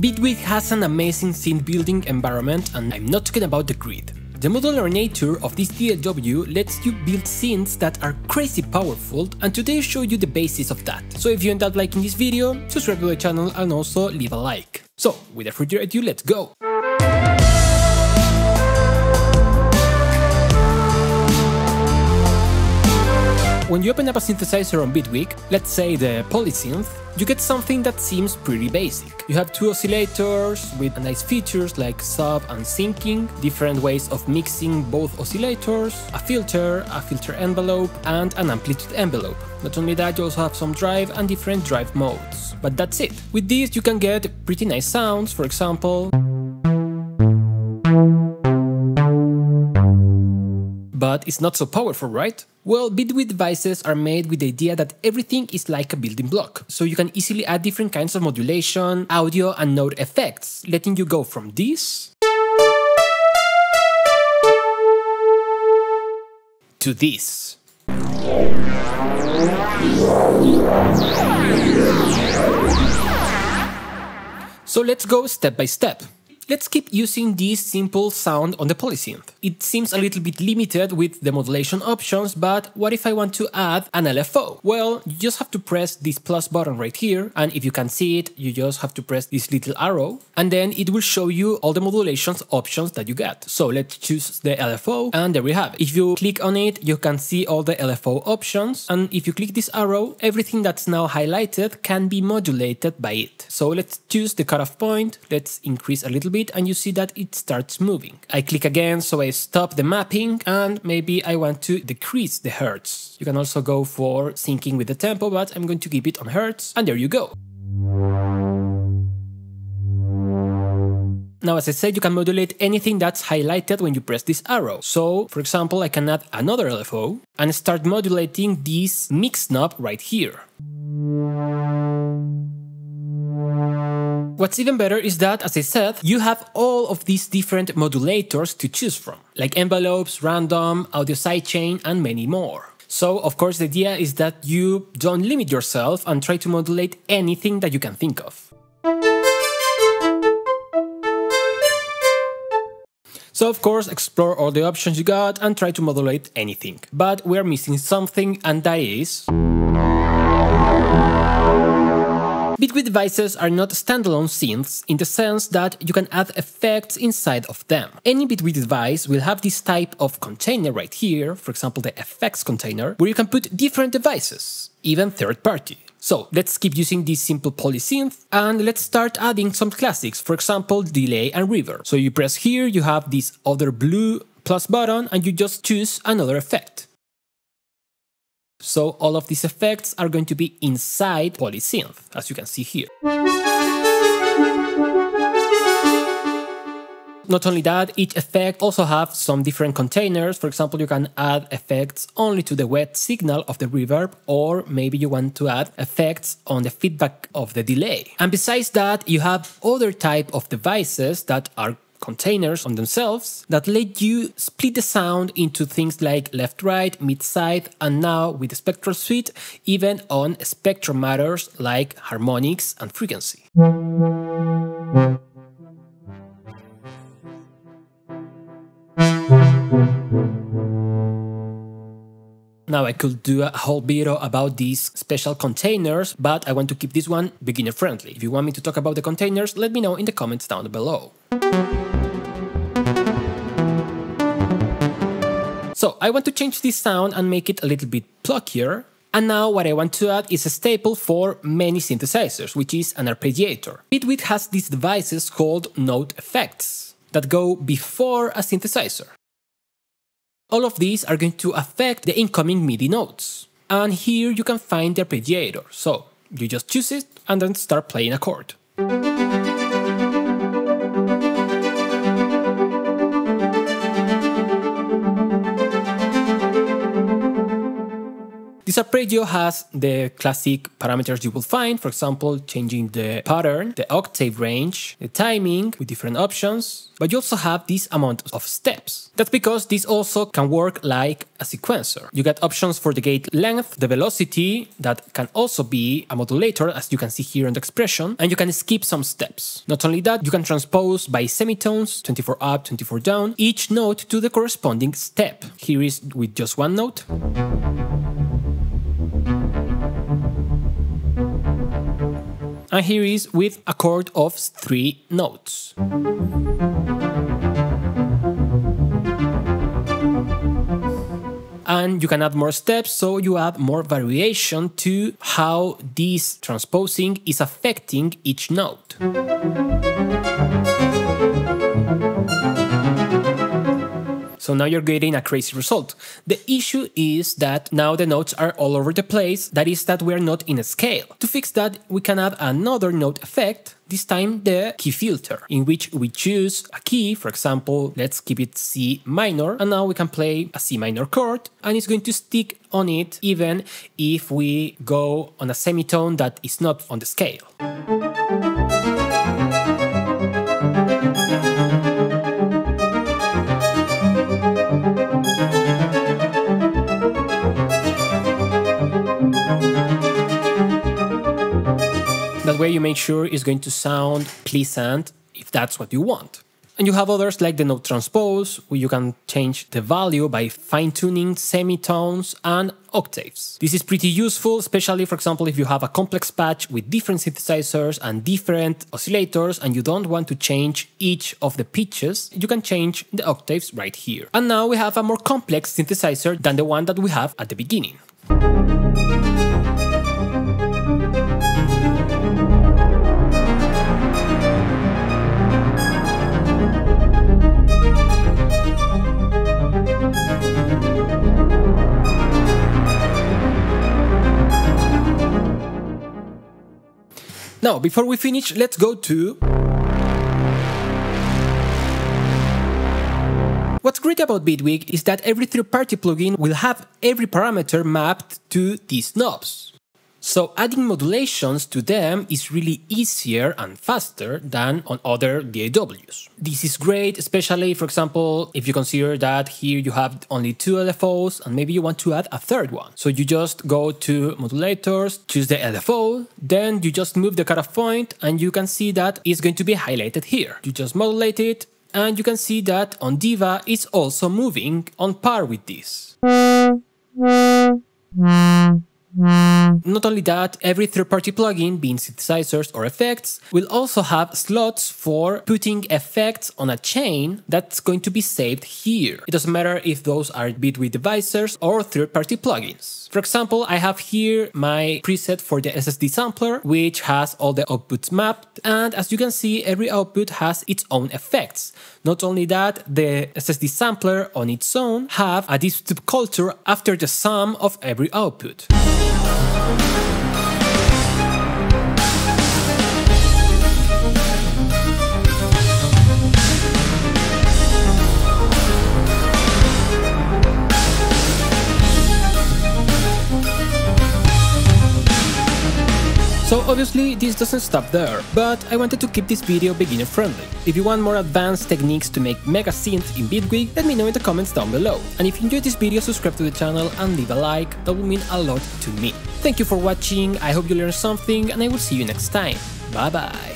Bitwig has an amazing synth building environment, and I'm not talking about the grid. The modular nature of this DAW lets you build synths that are crazy powerful, and today I show you the basis of that. So if you end up liking this video, subscribe to the channel and also leave a like. So without further ado, let's go! When you open up a synthesizer on Bitwig, let's say the PolySynth, you get something that seems pretty basic. You have two oscillators with nice features like sub and syncing, different ways of mixing both oscillators, a filter envelope, and an amplitude envelope. Not only that, you also have some drive and different drive modes. But that's it. With this you can get pretty nice sounds, for example. But it's not so powerful, right? Well, Bitwig devices are made with the idea that everything is like a building block, so you can easily add different kinds of modulation, audio and node effects, letting you go from this to this. So let's go step by step. Let's keep using this simple sound on the PolySynth. It seems a little bit limited with the modulation options, but what if I want to add an LFO? Well, you just have to press this plus button right here, and if you can see it, you just have to press this little arrow, and then it will show you all the modulation options that you get. So let's choose the LFO, and there we have it. If you click on it, you can see all the LFO options, and if you click this arrow, everything that's now highlighted can be modulated by it. So let's choose the cutoff point, let's increase a little bit, and you see that it starts moving. I click again, so I stop the mapping, and maybe I want to decrease the hertz. You can also go for syncing with the tempo, but I'm going to keep it on hertz, and there you go. Now, as I said, you can modulate anything that's highlighted when you press this arrow. So, for example, I can add another LFO and start modulating this mix knob right here. What's even better is that, as I said, you have all of these different modulators to choose from, like envelopes, random, audio sidechain, and many more. So, of course, the idea is that you don't limit yourself and try to modulate anything that you can think of. So, of course, explore all the options you got and try to modulate anything. But we're missing something, and that is... Bitwig devices are not standalone synths in the sense that you can add effects inside of them. Any Bitwig device will have this type of container right here, for example the effects container, where you can put different devices, even third-party. So let's keep using this simple PolySynth, and let's start adding some classics, for example delay and reverb. So you press here, you have this other blue plus button, and you just choose another effect. So all of these effects are going to be inside PolySynth, as you can see here. Not only that, each effect also have some different containers. For example, you can add effects only to the wet signal of the reverb, or maybe you want to add effects on the feedback of the delay. And besides that, you have other type of devices that are containers on themselves that let you split the sound into things like left-right, mid-side, and now with the Spectral Suite, even on spectral matters like harmonics and frequency. Now I could do a whole video about these special containers, but I want to keep this one beginner-friendly. If you want me to talk about the containers, let me know in the comments down below. So I want to change this sound and make it a little bit pluckier, and now what I want to add is a staple for many synthesizers, which is an arpeggiator. Bitwig has these devices called node effects that go before a synthesizer. All of these are going to affect the incoming MIDI notes, and here you can find the arpeggiator, so you just choose it and then start playing a chord. This This arpeggio has the classic parameters you will find, for example, changing the pattern, the octave range, the timing with different options, but you also have this amount of steps. That's because this also can work like a sequencer. You get options for the gate length, the velocity, that can also be a modulator, as you can see here in the expression, and you can skip some steps. Not only that, you can transpose by semitones, 24 up, 24 down, each note to the corresponding step. Here is with just one note. And here is with a chord of 3 notes. And you can add more steps, so you add more variation to how this transposing is affecting each note. So now you're getting a crazy result. The issue is that now the notes are all over the place, that is that we're not in a scale. To fix that, we can add another note effect, this time the key filter, in which we choose a key, for example, let's keep it C minor, and now we can play a C minor chord, and it's going to stick on it even if we go on a semitone that is not on the scale. That way you make sure it's going to sound pleasant, if that's what you want. And you have others like the note transpose, where you can change the value by fine-tuning semitones and octaves. This is pretty useful, especially, for example, if you have a complex patch with different synthesizers and different oscillators and you don't want to change each of the pitches, you can change the octaves right here. And now we have a more complex synthesizer than the one that we have at the beginning. Now, before we finish, let's go to... What's great about Bitwig is that every third-party plugin will have every parameter mapped to these knobs. So adding modulations to them is really easier and faster than on other DAWs. This is great, especially, for example, if you consider that here you have only 2 LFOs and maybe you want to add a third one. So you just go to modulators, choose the LFO, then you just move the cutoff point and you can see that it's going to be highlighted here. You just modulate it and you can see that on Diva it's also moving on par with this. Not only that, every third-party plugin, being synthesizers or effects, will also have slots for putting effects on a chain that's going to be saved here. It doesn't matter if those are Bitwig devices or third-party plugins. For example, I have here my preset for the SSD sampler, which has all the outputs mapped, and as you can see, every output has its own effects. Not only that, the SSD sampler on its own have a distributive culture after the sum of every output. So obviously this doesn't stop there, but I wanted to keep this video beginner friendly. If you want more advanced techniques to make mega synth in Bitwig, let me know in the comments down below. And if you enjoyed this video, subscribe to the channel and leave a like, that will mean a lot to me. Thank you for watching, I hope you learned something and I will see you next time. Bye bye!